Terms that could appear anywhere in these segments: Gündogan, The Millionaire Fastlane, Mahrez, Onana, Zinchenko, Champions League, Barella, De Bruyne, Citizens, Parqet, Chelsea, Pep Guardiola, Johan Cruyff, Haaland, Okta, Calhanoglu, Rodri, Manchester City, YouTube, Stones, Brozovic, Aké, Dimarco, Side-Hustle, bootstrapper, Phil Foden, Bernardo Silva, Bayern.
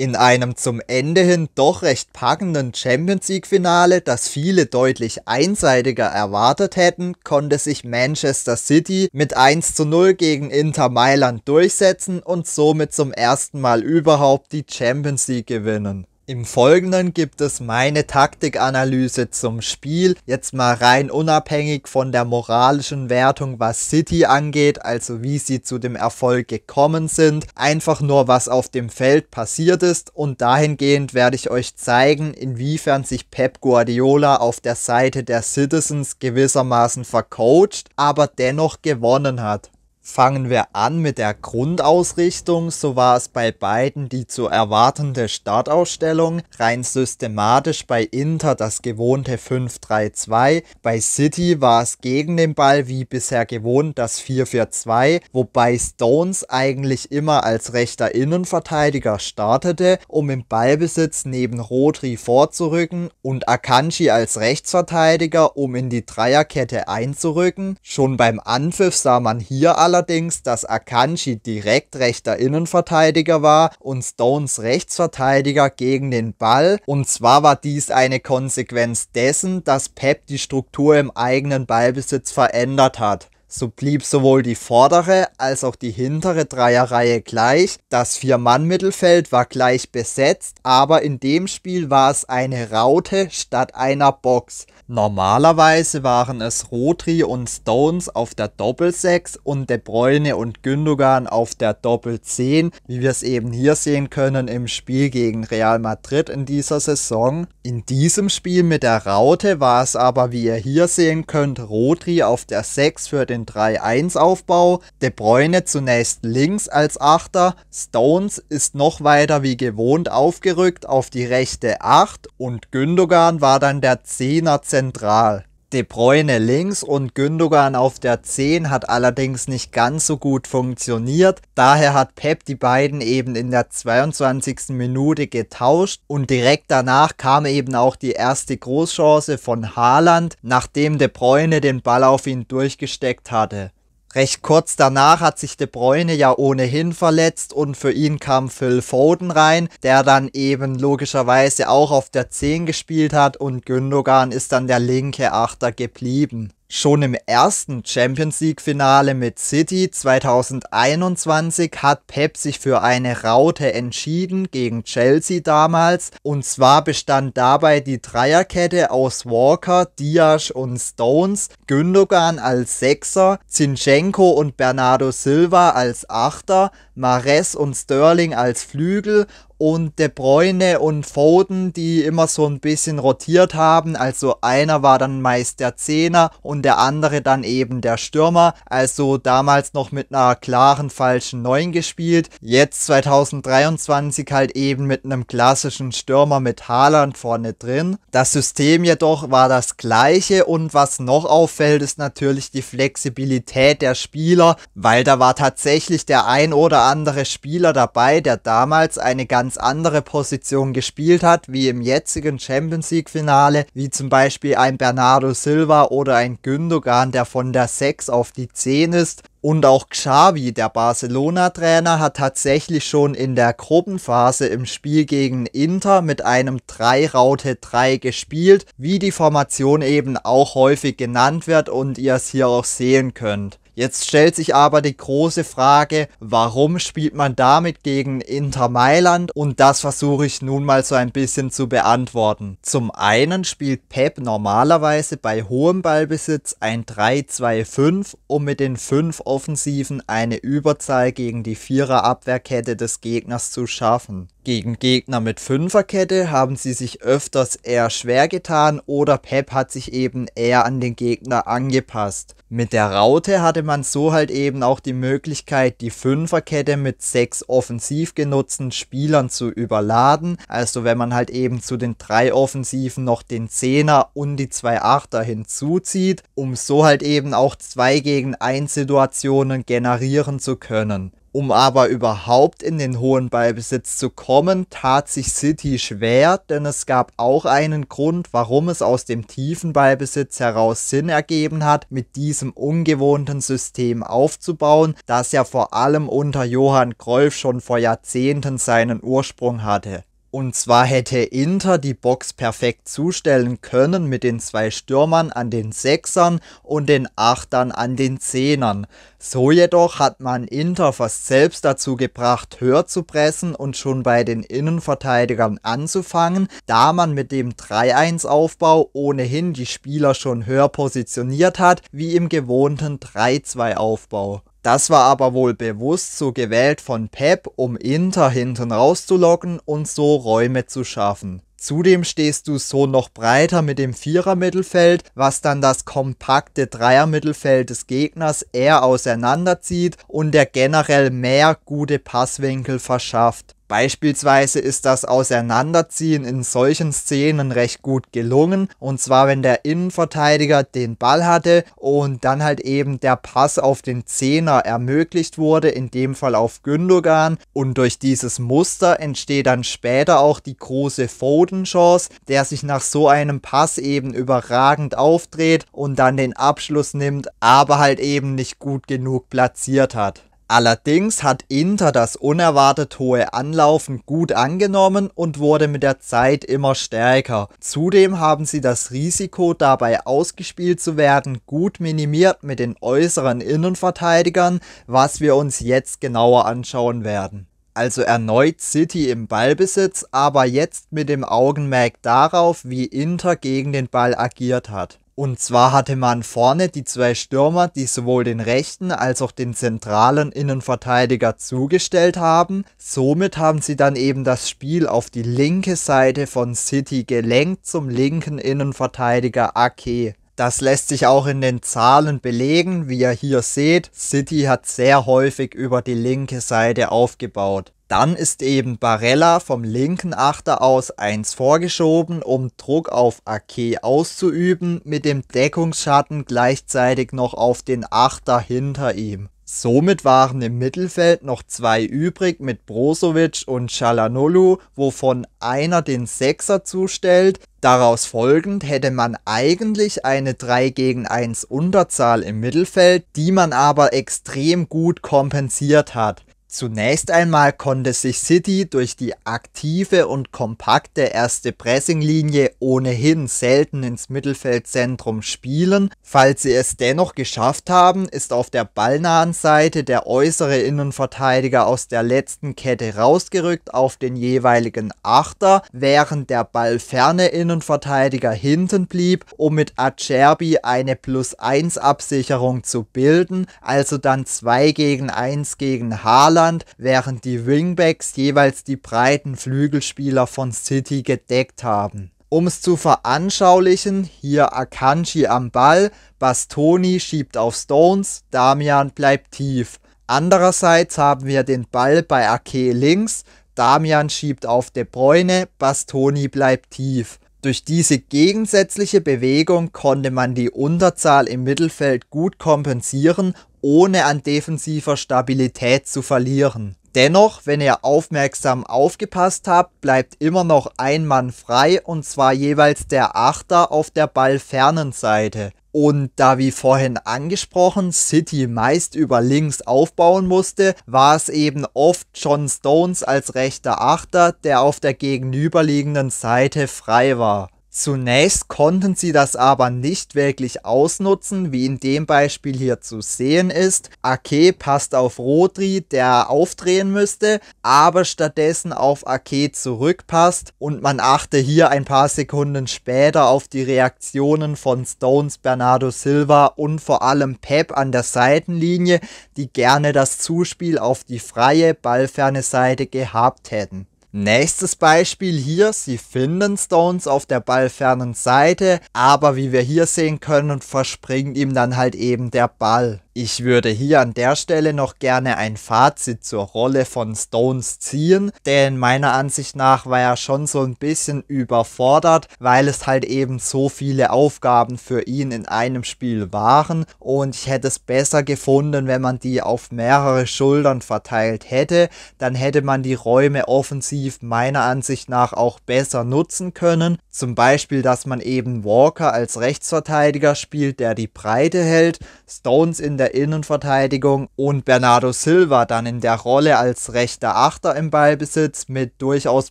In einem zum Ende hin doch recht packenden Champions League Finale, das viele deutlich einseitiger erwartet hätten, konnte sich Manchester City mit 1:0 gegen Inter Mailand durchsetzen und somit zum ersten Mal überhaupt die Champions League gewinnen. Im Folgenden gibt es meine Taktikanalyse zum Spiel, jetzt mal rein unabhängig von der moralischen Wertung, was City angeht, also wie sie zu dem Erfolg gekommen sind, einfach nur was auf dem Feld passiert ist, und dahingehend werde ich euch zeigen, inwiefern sich Pep Guardiola auf der Seite der Citizens gewissermaßen vercoacht, aber dennoch gewonnen hat. Fangen wir an mit der Grundausrichtung. So war es bei beiden die zu erwartende Startausstellung, rein systematisch bei Inter das gewohnte 5-3-2, bei City war es gegen den Ball wie bisher gewohnt das 4-4-2, wobei Stones eigentlich immer als rechter Innenverteidiger startete, um im Ballbesitz neben Rodri vorzurücken, und Akanji als Rechtsverteidiger, um in die Dreierkette einzurücken. Schon beim Anpfiff sah man hier allerdings, dass Akanji direkt rechter Innenverteidiger war und Stones Rechtsverteidiger gegen den Ball, und zwar war dies eine Konsequenz dessen, dass Pep die Struktur im eigenen Ballbesitz verändert hat. So blieb sowohl die vordere als auch die hintere Dreierreihe gleich. Das Vier-Mann-Mittelfeld war gleich besetzt, aber in dem Spiel war es eine Raute statt einer Box. Normalerweise waren es Rodri und Stones auf der Doppel-6 und De Bruyne und Gündogan auf der Doppel-10, wie wir es eben hier sehen können im Spiel gegen Real Madrid in dieser Saison. In diesem Spiel mit der Raute war es aber, wie ihr hier sehen könnt, Rodri auf der 6 für den 3-1-Aufbau, De Bruyne zunächst links als Achter, Stones ist noch weiter wie gewohnt aufgerückt auf die rechte 8 und Gündogan war dann der 10er zentral. De Bruyne links und Gündogan auf der 10 hat allerdings nicht ganz so gut funktioniert, daher hat Pep die beiden eben in der 22. Minute getauscht und direkt danach kam eben auch die erste Großchance von Haaland, nachdem De Bruyne den Ball auf ihn durchgesteckt hatte. Recht kurz danach hat sich De Bruyne ja ohnehin verletzt und für ihn kam Phil Foden rein, der dann eben logischerweise auch auf der 10 gespielt hat, und Gündogan ist dann der linke Achter geblieben. Schon im ersten Champions League Finale mit City 2021 hat Pep sich für eine Raute entschieden, gegen Chelsea damals, und zwar bestand dabei die Dreierkette aus Walker, Diaz und Stones, Gündogan als Sechser, Zinchenko und Bernardo Silva als Achter, Mahrez und Sterling als Flügel und De Bruyne und Foden, die immer so ein bisschen rotiert haben, also einer war dann meist der Zehner und der andere dann eben der Stürmer, also damals noch mit einer klaren falschen 9 gespielt, jetzt 2023 halt eben mit einem klassischen Stürmer mit Haaland vorne drin. Das System jedoch war das gleiche, und was noch auffällt, ist natürlich die Flexibilität der Spieler, weil da war tatsächlich der ein oder andere Spieler dabei, der damals eine ganz andere Position gespielt hat, wie im jetzigen Champions League Finale, wie zum Beispiel ein Bernardo Silva oder ein Gündogan, der von der 6 auf die 10 ist. Und auch Xavi, der Barcelona-Trainer, hat tatsächlich schon in der Gruppenphase im Spiel gegen Inter mit einem 3-Raute-3 gespielt, wie die Formation eben auch häufig genannt wird und ihr es hier auch sehen könnt. Jetzt stellt sich aber die große Frage, warum spielt man damit gegen Inter Mailand? Und das versuche ich nun mal so ein bisschen zu beantworten. Zum einen spielt Pep normalerweise bei hohem Ballbesitz ein 3-2-5, um mit den 5 Offensiven eine Überzahl gegen die 4er Abwehrkette des Gegners zu schaffen. Gegen Gegner mit 5er-Kette haben sie sich öfters eher schwer getan oder Pep hat sich eben eher an den Gegner angepasst. Mit der Raute hatte man so halt eben auch die Möglichkeit, die 5er-Kette mit 6 offensiv genutzten Spielern zu überladen, also wenn man halt eben zu den 3 Offensiven noch den 10er und die 2 8er hinzuzieht, um so halt eben auch 2 gegen 1 Situationen generieren zu können. Um aber überhaupt in den hohen Ballbesitz zu kommen, tat sich City schwer, denn es gab auch einen Grund, warum es aus dem tiefen Ballbesitz heraus Sinn ergeben hat, mit diesem ungewohnten System aufzubauen, das ja vor allem unter Johan Cruyff schon vor Jahrzehnten seinen Ursprung hatte. Und zwar hätte Inter die Box perfekt zustellen können mit den 2 Stürmern an den 6ern und den 8ern an den 10ern. So jedoch hat man Inter fast selbst dazu gebracht, höher zu pressen und schon bei den Innenverteidigern anzufangen, da man mit dem 3-1-Aufbau ohnehin die Spieler schon höher positioniert hat, wie im gewohnten 3-2-Aufbau. Das war aber wohl bewusst so gewählt von Pep, um Inter hinten rauszulocken und so Räume zu schaffen. Zudem stehst du so noch breiter mit dem 4er-Mittelfeld, was dann das kompakte 3er-Mittelfeld des Gegners eher auseinanderzieht und der generell mehr gute Passwinkel verschafft. Beispielsweise ist das Auseinanderziehen in solchen Szenen recht gut gelungen, und zwar wenn der Innenverteidiger den Ball hatte und dann halt eben der Pass auf den 10er ermöglicht wurde, in dem Fall auf Gündogan, und durch dieses Muster entsteht dann später auch die große Foden-Chance, der sich nach so einem Pass eben überragend aufdreht und dann den Abschluss nimmt, aber halt eben nicht gut genug platziert hat. Allerdings hat Inter das unerwartet hohe Anlaufen gut angenommen und wurde mit der Zeit immer stärker. Zudem haben sie das Risiko, dabei ausgespielt zu werden, gut minimiert mit den äußeren Innenverteidigern, was wir uns jetzt genauer anschauen werden. Also erneut City im Ballbesitz, aber jetzt mit dem Augenmerk darauf, wie Inter gegen den Ball agiert hat. Und zwar hatte man vorne die 2 Stürmer, die sowohl den rechten als auch den zentralen Innenverteidiger zugestellt haben. Somit haben sie dann eben das Spiel auf die linke Seite von City gelenkt zum linken Innenverteidiger Aké. Das lässt sich auch in den Zahlen belegen, wie ihr hier seht. City hat sehr häufig über die linke Seite aufgebaut. Dann ist eben Barella vom linken Achter aus 1 vorgeschoben, um Druck auf Aké auszuüben, mit dem Deckungsschatten gleichzeitig noch auf den Achter hinter ihm. Somit waren im Mittelfeld noch 2 übrig mit Brozovic und Calhanoglu, wovon einer den 6er zustellt. Daraus folgend hätte man eigentlich eine 3-gegen-1 Unterzahl im Mittelfeld, die man aber extrem gut kompensiert hat. Zunächst einmal konnte sich City durch die aktive und kompakte erste Pressinglinie ohnehin selten ins Mittelfeldzentrum spielen. Falls sie es dennoch geschafft haben, ist auf der ballnahen Seite der äußere Innenverteidiger aus der letzten Kette rausgerückt auf den jeweiligen Achter, während der ballferne Innenverteidiger hinten blieb, um mit Acerbi eine +1-Absicherung zu bilden, also dann 2-gegen-1 gegen Haaland, während die Wingbacks jeweils die breiten Flügelspieler von City gedeckt haben. Um es zu veranschaulichen, hier Akanji am Ball, Bastoni schiebt auf Stones, Damian bleibt tief. Andererseits haben wir den Ball bei Aké links, Damian schiebt auf De Bruyne, Bastoni bleibt tief. Durch diese gegensätzliche Bewegung konnte man die Unterzahl im Mittelfeld gut kompensieren, ohne an defensiver Stabilität zu verlieren. Dennoch, wenn ihr aufmerksam aufgepasst habt, bleibt immer noch ein Mann frei, und zwar jeweils der Achter auf der ballfernen Seite. Und da, wie vorhin angesprochen, City meist über links aufbauen musste, war es eben oft John Stones als rechter Achter, der auf der gegenüberliegenden Seite frei war. Zunächst konnten sie das aber nicht wirklich ausnutzen, wie in dem Beispiel hier zu sehen ist. Aké passt auf Rodri, der aufdrehen müsste, aber stattdessen auf Aké zurückpasst, und man achte hier ein paar Sekunden später auf die Reaktionen von Stones, Bernardo Silva und vor allem Pep an der Seitenlinie, die gerne das Zuspiel auf die freie, ballferne Seite gehabt hätten. Nächstes Beispiel hier, sie finden Stones auf der ballfernen Seite, aber wie wir hier sehen können, verspringt ihm dann halt eben der Ball. Ich würde hier an der Stelle noch gerne ein Fazit zur Rolle von Stones ziehen, denn meiner Ansicht nach war er schon so ein bisschen überfordert, weil es halt eben so viele Aufgaben für ihn in einem Spiel waren und ich hätte es besser gefunden, wenn man die auf mehrere Schultern verteilt hätte, dann hätte man die Räume offensiv meiner Ansicht nach auch besser nutzen können, zum Beispiel, dass man eben Walker als Rechtsverteidiger spielt, der die Breite hält, Stones in der Innenverteidigung und Bernardo Silva dann in der Rolle als rechter Achter im Ballbesitz mit durchaus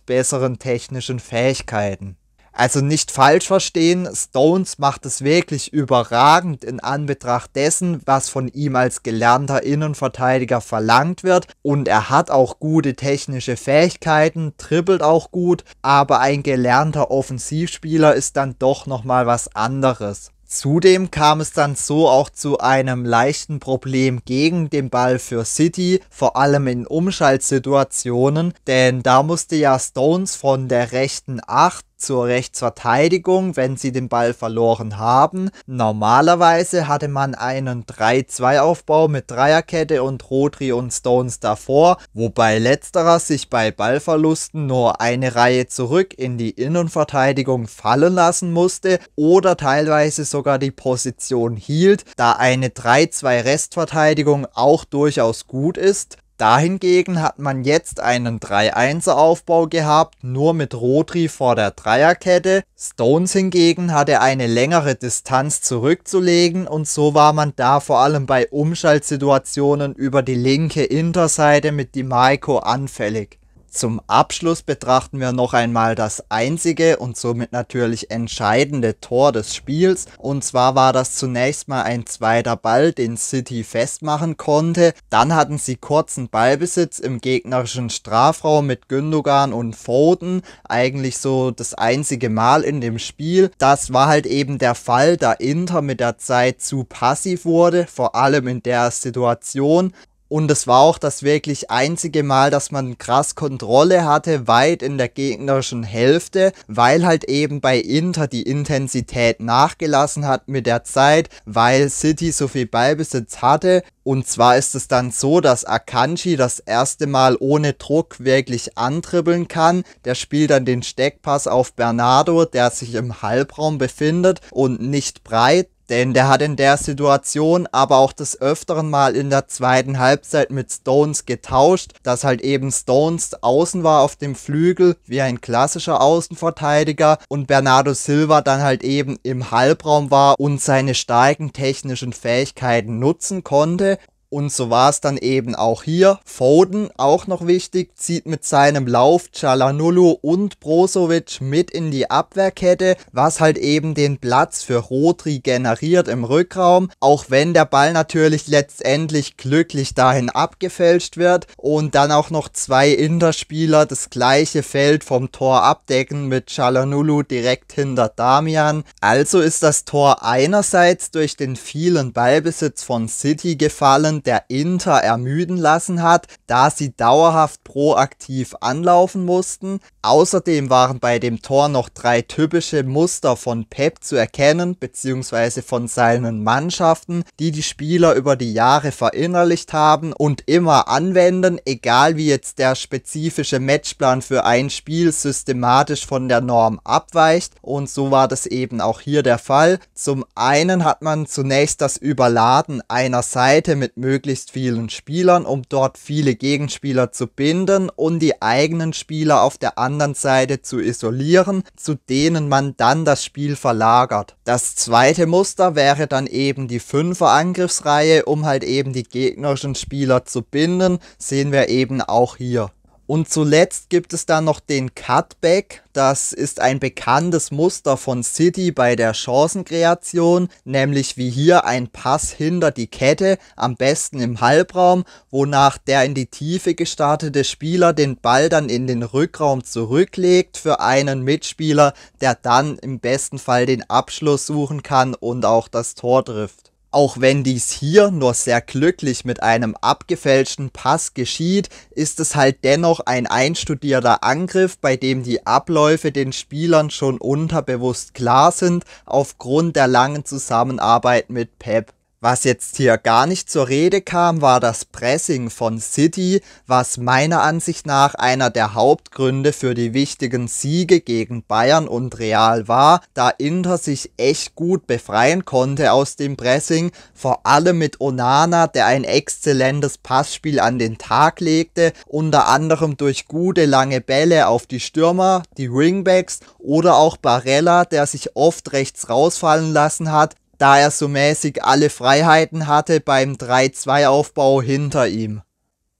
besseren technischen Fähigkeiten. Also nicht falsch verstehen, Stones macht es wirklich überragend in Anbetracht dessen, was von ihm als gelernter Innenverteidiger verlangt wird und er hat auch gute technische Fähigkeiten, dribbelt auch gut, aber ein gelernter Offensivspieler ist dann doch nochmal was anderes. Zudem kam es dann so auch zu einem leichten Problem gegen den Ball für City, vor allem in Umschaltsituationen, denn da musste ja Stones von der rechten 8 zur Rechtsverteidigung, wenn sie den Ball verloren haben. Normalerweise hatte man einen 3-2-Aufbau mit Dreierkette und Rodri und Stones davor, wobei letzterer sich bei Ballverlusten nur eine Reihe zurück in die Innenverteidigung fallen lassen musste oder teilweise sogar die Position hielt, da eine 3-2-Restverteidigung auch durchaus gut ist. Dahingegen hat man jetzt einen 3-1er-Aufbau gehabt, nur mit Rodri vor der Dreierkette. Stones hingegen hatte eine längere Distanz zurückzulegen und so war man da vor allem bei Umschaltsituationen über die linke Interseite mit Dimarco anfällig. Zum Abschluss betrachten wir noch einmal das einzige und somit natürlich entscheidende Tor des Spiels. Und zwar war das zunächst mal ein zweiter Ball, den City festmachen konnte. Dann hatten sie kurzen Ballbesitz im gegnerischen Strafraum mit Gündogan und Foden. Eigentlich so das einzige Mal in dem Spiel. Das war halt eben der Fall, da Inter mit der Zeit zu passiv wurde, vor allem in der Situation. Und es war auch das wirklich einzige Mal, dass man krass Kontrolle hatte, weit in der gegnerischen Hälfte, weil halt eben bei Inter die Intensität nachgelassen hat mit der Zeit, weil City so viel Ballbesitz hatte. Und zwar ist es dann so, dass Akanji das erste Mal ohne Druck wirklich antribbeln kann. Der spielt dann den Steckpass auf Bernardo, der sich im Halbraum befindet und nicht breit. Denn der hat in der Situation aber auch des Öfteren mal in der zweiten Halbzeit mit Stones getauscht, dass halt eben Stones außen war auf dem Flügel, wie ein klassischer Außenverteidiger und Bernardo Silva dann halt eben im Halbraum war und seine starken technischen Fähigkeiten nutzen konnte. Und so war es dann eben auch hier. Foden, auch noch wichtig, zieht mit seinem Lauf Calhanoglu und Brozovic mit in die Abwehrkette, was halt eben den Platz für Rodri generiert im Rückraum, auch wenn der Ball natürlich letztendlich glücklich dahin abgefälscht wird und dann auch noch zwei Interspieler das gleiche Feld vom Tor abdecken mit Calhanoglu direkt hinter Damian. Also ist das Tor einerseits durch den vielen Ballbesitz von City gefallen, der Inter ermüden lassen hat, da sie dauerhaft proaktiv anlaufen mussten. Außerdem waren bei dem Tor noch drei typische Muster von Pep zu erkennen, beziehungsweise von seinen Mannschaften, die die Spieler über die Jahre verinnerlicht haben und immer anwenden, egal wie jetzt der spezifische Matchplan für ein Spiel systematisch von der Norm abweicht. Und so war das eben auch hier der Fall. Zum einen hat man zunächst das Überladen einer Seite mit möglichst vielen Spielern, um dort viele Gegenspieler zu binden und die eigenen Spieler auf der anderen Seite zu isolieren, zu denen man dann das Spiel verlagert. Das zweite Muster wäre dann eben die 5er-Angriffsreihe, um halt eben die gegnerischen Spieler zu binden, sehen wir eben auch hier. Und zuletzt gibt es dann noch den Cutback. Das ist ein bekanntes Muster von City bei der Chancenkreation, nämlich wie hier ein Pass hinter die Kette, am besten im Halbraum, wonach der in die Tiefe gestartete Spieler den Ball dann in den Rückraum zurücklegt für einen Mitspieler, der dann im besten Fall den Abschluss suchen kann und auch das Tor trifft. Auch wenn dies hier nur sehr glücklich mit einem abgefälschten Pass geschieht, ist es halt dennoch ein einstudierter Angriff, bei dem die Abläufe den Spielern schon unterbewusst klar sind, aufgrund der langen Zusammenarbeit mit Pep. Was jetzt hier gar nicht zur Rede kam, war das Pressing von City, was meiner Ansicht nach einer der Hauptgründe für die wichtigen Siege gegen Bayern und Real war, da Inter sich echt gut befreien konnte aus dem Pressing, vor allem mit Onana, der ein exzellentes Passspiel an den Tag legte, unter anderem durch gute lange Bälle auf die Stürmer, die Wingbacks oder auch Barella, der sich oft rechts rausfallen lassen hat, da er so mäßig alle Freiheiten hatte beim 3-2-Aufbau hinter ihm.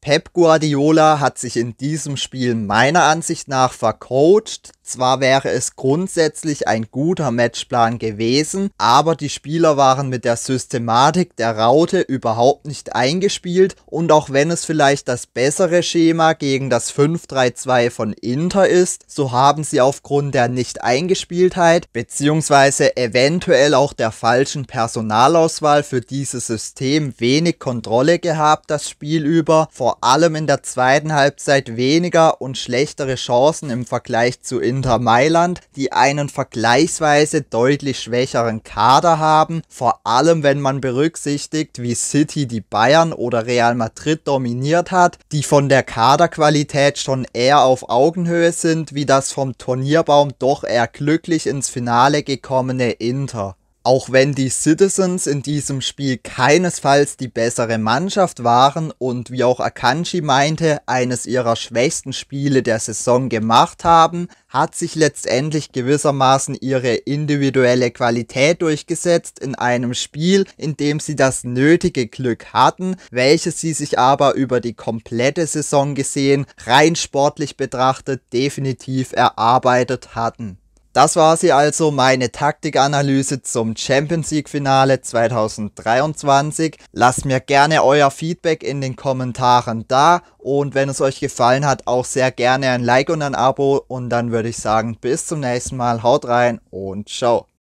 Pep Guardiola hat sich in diesem Spiel meiner Ansicht nach vercoacht. Zwar wäre es grundsätzlich ein guter Matchplan gewesen, aber die Spieler waren mit der Systematik der Raute überhaupt nicht eingespielt, und auch wenn es vielleicht das bessere Schema gegen das 5-3-2 von Inter ist, so haben sie aufgrund der Nicht-Eingespieltheit bzw. eventuell auch der falschen Personalauswahl für dieses System wenig Kontrolle gehabt das Spiel über, vor allem in der zweiten Halbzeit weniger und schlechtere Chancen im Vergleich zu Inter Mailand, die einen vergleichsweise deutlich schwächeren Kader haben, vor allem wenn man berücksichtigt, wie City die Bayern oder Real Madrid dominiert hat, die von der Kaderqualität schon eher auf Augenhöhe sind, wie das vom Turnierbaum doch eher glücklich ins Finale gekommene Inter. Auch wenn die Citizens in diesem Spiel keinesfalls die bessere Mannschaft waren und, wie auch Akanji meinte, eines ihrer schwächsten Spiele der Saison gemacht haben, hat sich letztendlich gewissermaßen ihre individuelle Qualität durchgesetzt in einem Spiel, in dem sie das nötige Glück hatten, welches sie sich aber über die komplette Saison gesehen, rein sportlich betrachtet, definitiv erarbeitet hatten. Das war sie also, meine Taktikanalyse zum Champions League Finale 2023. Lasst mir gerne euer Feedback in den Kommentaren da, und wenn es euch gefallen hat, auch sehr gerne ein Like und ein Abo, und dann würde ich sagen, bis zum nächsten Mal, haut rein und ciao.